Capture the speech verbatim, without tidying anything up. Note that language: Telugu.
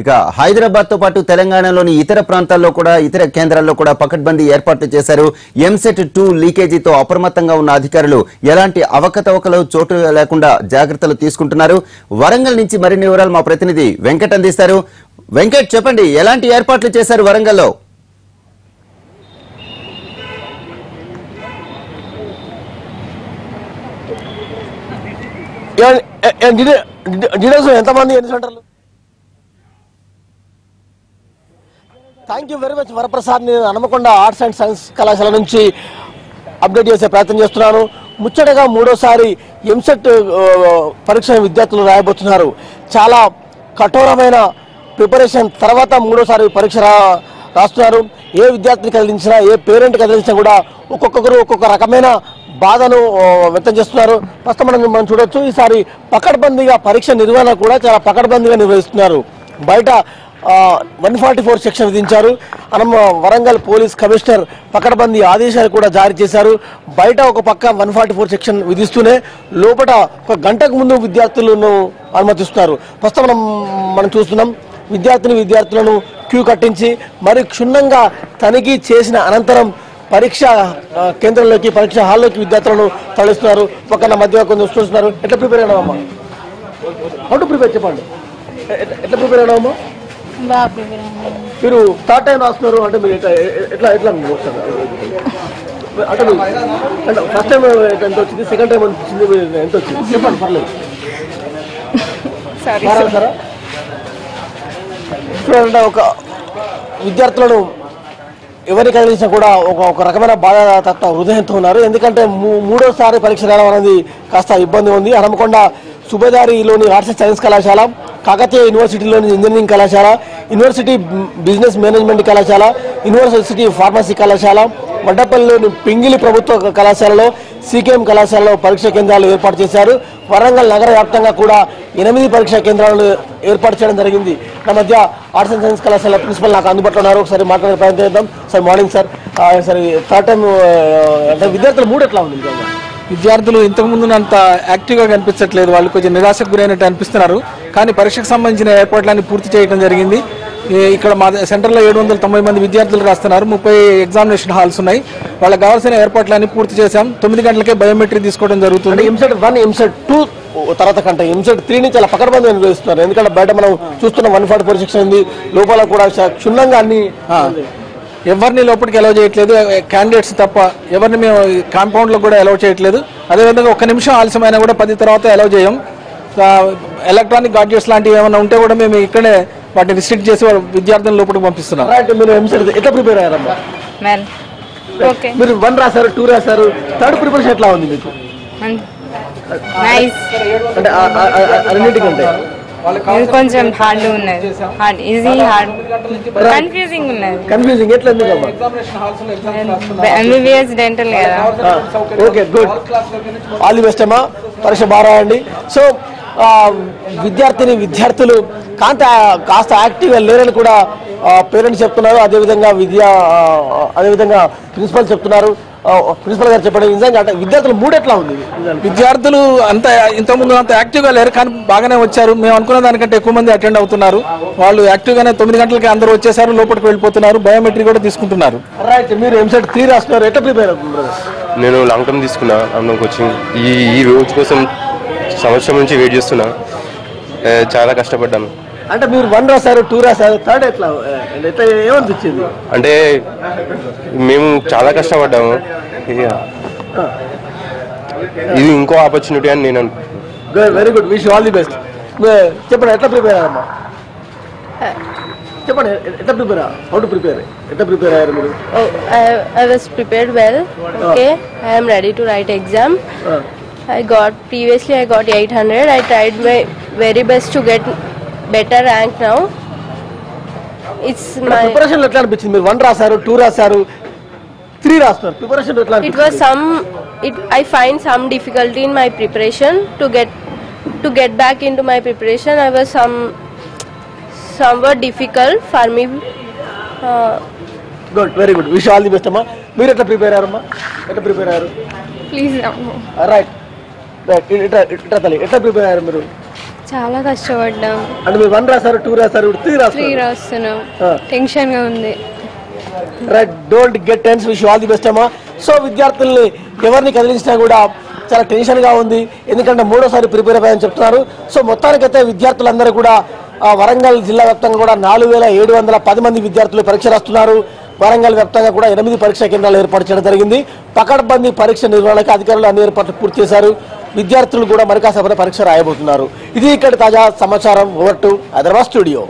ఇక హైదరాబాద్ తో పాటు తెలంగాణలోని ఇతర ప్రాంతాల్లో కూడా ఇతర కేంద్రాల్లో కూడా పకడ్బందీ ఏర్పాట్లు చేశారు. ఎంసెట్ టూ లీకేజీతో అప్రమత్తంగా ఉన్న అధికారులు ఎలాంటి అవకతవకలు చోటు లేకుండా జాగ్రత్తలు తీసుకుంటున్నారు. వరంగల్ నుంచి మరిన్ని వివరాలు మా ప్రతినిధి వెంకట్ అందిస్తారు. వెంకట్, చెప్పండి, ఎలాంటి ఏర్పాట్లు చేశారు వరంగల్లో? Thank you very much Varaprasad. నేను హనుమకొండ ఆర్ట్స్ అండ్ సైన్స్ కళాశాల నుంచి అప్డేట్ చేసే ప్రయత్నం చేస్తున్నాను. ముచ్చటగా మూడోసారి ఎంసెట్ పరీక్ష విద్యార్థులు రాయబోతున్నారు. చాలా కఠోరమైన ప్రిపరేషన్ తర్వాత మూడోసారి పరీక్ష రాస్తున్నారు. ఏ విద్యార్థిని కదిలించినా, ఏ పేరెంట్ కదిలించినా కూడా ఒక్కొక్కరు ఒక్కొక్క రకమైన బాధను వ్యక్తం చేస్తున్నారు. ప్రస్తుతం మనం మనం చూడవచ్చు, ఈసారి పకడ్బందీగా పరీక్ష నిర్వహణ కూడా చాలా పకడ్బందీగా నిర్వహిస్తున్నారు. బయట వన్ ఫార్టీ ఫోర్ సెక్షన్ విధించారు. అనమ వరంగల్ పోలీస్ కమిషనర్ పకడ్బందీ ఆదేశాలు కూడా జారీ చేశారు. బయట ఒక పక్క వన్ ఫార్టీ ఫోర్ సెక్షన్ విధిస్తూనే లోపల ఒక గంటకు ముందు విద్యార్థులను అనుమతిస్తున్నారు. ప్రస్తుతం మనం మనం చూస్తున్నాం, విద్యార్థిని విద్యార్థులను క్యూ కట్టించి మరి క్షుణ్ణంగా తనిఖీ చేసిన అనంతరం పరీక్ష కేంద్రంలోకి, పరీక్ష హాల్లోకి విద్యార్థులను తరలిస్తున్నారు. పక్కన మధ్య కొంచెం చూస్తున్నారు. ఎట్లా ప్రిపేర్ అయినా అమ్మా? హౌ టు ప్రిపేర్, చెప్పండి, ఎట్లా ప్రిపేర్ అయినా అమ్మా? మీరు థర్డ్ టైం రాస్తున్నారు అంటే మీరు ఎట్లా ఎట్లా అంటే ఫస్ట్ టైం ఎంత వచ్చింది, సెకండ్ టైం ఎంత వచ్చింది, చెప్పండి, పర్లేదు. సరే, చూడండి, ఒక విద్యార్థులను ఎవరి కదిలించినా కూడా ఒక ఒక రకమైన బాధ తత్వ హృదయంతో ఉన్నారు. ఎందుకంటే మూడోసారి పరీక్ష రావడం అనేది కాస్త ఇబ్బంది ఉంది. హనుమకొండ సుబేదారిలోని ఆర్ట్స్ అండ్ సైన్స్ కళాశాల, కాకతీయ యూనివర్సిటీలోని ఇంజనీరింగ్ కళాశాల, యూనివర్సిటీ బిజినెస్ మేనేజ్మెంట్ కళాశాల, యూనివర్సిటీ ఫార్మసీ కళాశాల, వడ్డపల్లిలోని పింగిలి ప్రభుత్వ కళాశాలలో, సీకేఎం కళాశాలలో పరీక్షా కేంద్రాలు ఏర్పాటు చేశారు. వరంగల్ నగర వ్యాప్తంగా కూడా ఎనిమిది పరీక్షా కేంద్రాలను ఏర్పాటు చేయడం జరిగింది. నా మధ్య ఆర్ట్స్ అండ్ సైన్స్ కళాశాల ప్రిన్సిపల్ నాకు అందుబాటులో ఉన్నారు. ఒకసారి మాట్లాడే ప్రయత్నం చేద్దాం. Sir, morning sir. సరే, థర్డ్ టైం అంటే విద్యార్థుల మూడు ఎట్లా ఉంది? విద్యార్థులు ఇంతకుముందు అంత యాక్టివ్గా కనిపించట్లేదు. వాళ్ళు కొంచెం నిరాశకు గురైనట్టు అనిపిస్తున్నారు. కానీ పరీక్షకు సంబంధించిన ఏర్పాట్లన్నీ పూర్తి చేయడం జరిగింది. ఇక్కడ మా సెంటర్లో ఏడు వందల తొంభై మంది విద్యార్థులు రాస్తున్నారు. ముప్పై ఎగ్జామినేషన్ హాల్స్ ఉన్నాయి. వాళ్ళకి కావాల్సిన ఏర్పాట్లన్నీ పూర్తి చేశాం. తొమ్మిది గంటలకే బయోమెట్రిక్ తీసుకోవడం జరుగుతుంది. ఎంసెట్ వన్, ఎంసెట్ టూ తర్వాత కంటే ఎంసెట్ త్రీని చాలా పకడ్బందీగా నిర్వహిస్తున్నారు. ఎందుకంటే బయట మనం చూస్తున్నాం వన్ ఫార్టీ ఫోర్ సెక్షన్ ఉంది, లోపల కూడా క్షుణ్ణంగా అన్ని, ఎవరిని లోపలికి అలౌ చేయట్లేదు క్యాండిడేట్స్ తప్ప. ఎవరిని మేము కాంపౌండ్లో కూడా అలౌ చేయట్లేదు. అదేవిధంగా ఒక్క నిమిషం ఆలస్యమైనా కూడా పది తర్వాత అలౌ చేయం. ఎలక్ట్రానిక్ గాడ్జెట్స్ లాంటివి ఏమైనా ఉంటే కూడా మేము ఇక్కడే వాటిని రిస్ట్రిక్ట్ చేసి విద్యార్థులను లోపలికి పంపిస్తున్నాం. ఎట్లా ప్రిపేర్ అయ్యారమ్మా? మీరు వన్ రాశారు, టూ రాశారు, థర్డ్ ప్రిపరేషన్ ఎట్లా ఉంది మీకు? అంటే అన్నిటికంటే కొంచెం హార్డ్ ఉన్నది. హార్డ్ ఈజీ హార్డ్ కన్ఫ్యూజింగ్ ఉన్నది. కన్ఫ్యూజింగ్ ఎట్లా ఉంది అమ్మా? ఎంబీబీఎస్ డెంటల్ కదా. Okay, good, all the best అమ్మా. పరీక్ష బాగా రాయండి. సో విద్యార్థిని విద్యార్థులు కాంత కాస్త యాక్టివ్గా లేరని కూడా పేరెంట్స్ చెప్తున్నారు. అదేవిధంగా విద్యా అదేవిధంగా ప్రిన్సిపల్ చెప్తున్నారు. ప్రిన్సిపల్ గారు చెప్పండి, నిజంగా అంటే విద్యార్థులు మూడు ఎట్లా ఉంది? విద్యార్థులు అంత ఇంతకుముందు అంత యాక్టివ్గా లేరు, కానీ బాగానే వచ్చారు. మేము అనుకున్న దానికంటే ఎక్కువ మంది అటెండ్ అవుతున్నారు. వాళ్ళు యాక్టివ్గానే తొమ్మిది గంటలకి అందరూ వచ్చేసారు, లోపలికి వెళ్ళిపోతున్నారు, బయోమెట్రిక్ కూడా తీసుకుంటున్నారు. రైట్, మీరు ఎంసెట్ త్రీ రాస్తున్నారు, ఎట్లా ప్రిపేర్ అవుతున్నారు? నేను లాంగ్ టర్మ్ తీసుకున్నాను కోచింగ్. ఈ ఈ రోజు కోసం సంవత్సరం నుంచి వెయిట్ చేస్తున్నా. చాలా కష్టపడ్డాను. అంటే మీరు వన్ రాశారు, టూ రాశారు, థర్డ్ ఎట్లా ఎట్లా ఏమనిపించింది? అంటే మేము చాలా కష్టపడ్డాము. ఇది ఇంకో ఆపర్చునిటీ అని నేను అనుకుంటున్నాను. Very good, wish all the best. చెప్పండి, ఎట్లా ప్రిపేర్ అయ్యారమ్మా? చెప్పండి, ఎట్లా ప్రిపేర్ అయ్యారు? హౌ టు ప్రిపేర్, ఎట్లా ప్రిపేర్ అయ్యారు మీరు? I was prepared well. Okay, I'm ready to write exam. I got previously I got eight hundred. I tried my very best to get better rank now. It's my preparation. Let's learn between one rasaru, two rasaru, three rasaru. Preparation let's learn. It was some. It I find some difficulty in my preparation to get to get back into my preparation. I was some somewhat difficult for me. Uh, good, very good. Wish all the best, amma. Meer etta prepare aru, amma. Etta prepare aru. Please, amma. All right. ఎట్లా ప్రిపేర్ అయ్యారు మీరు? చాలా కష్టపడ్డాం. అంటే మీరు వన్ రాసారు టూ రాసారు త్రీ రాసారు త్రీ రాస్తున్నాం. టెన్షన్ గా ఉంది. Right, don't get tense. Wish you all the best అమ్మా. సో విద్యార్థుల్ని ఎవర్ని కదిలించినా కూడా చాలా టెన్షన్ గా ఉంది, ఎందుకంటే మూడోసారి ప్రిపేర్ అయ్యామని చెప్తున్నారు. సో మొత్తానికైతే విద్యార్థులందరూ కూడా వరంగల్ జిల్లా వ్యాప్తంగా కూడా నాలుగు వేల ఏడు వందల పది మంది విద్యార్థులు పరీక్ష రాస్తున్నారు. వరంగల్ వ్యాప్తంగా కూడా ఎనిమిది పరీక్షా కేంద్రాలు ఏర్పాటు చేయడం జరిగింది. పకడ్బందీ పరీక్ష నిర్వహణకు అధికారులు అన్ని ఏర్పాట్లు పూర్తి చేశారు. విద్యార్థులు కూడా మరికాసేపటి పరీక్ష రాయబోతున్నారు. ఇది ఇక్కడ తాజా సమాచారం. Over to Hyderabad studio.